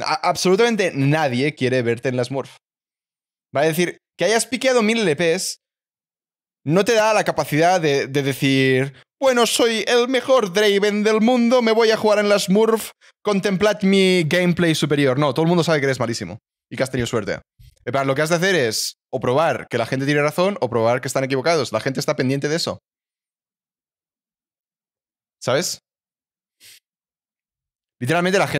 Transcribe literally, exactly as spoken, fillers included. A absolutamente nadie quiere verte en la Smurf. Va a decir que hayas piqueado mil L Ps no te da la capacidad de, de decir, bueno, soy el mejor Draven del mundo, me voy a jugar en la Smurf, contemplad mi gameplay superior. No, todo el mundo sabe que eres malísimo y que has tenido suerte. Pero lo que has de hacer es o probar que la gente tiene razón o probar que están equivocados. La gente está pendiente de eso. ¿Sabes? Literalmente la gente...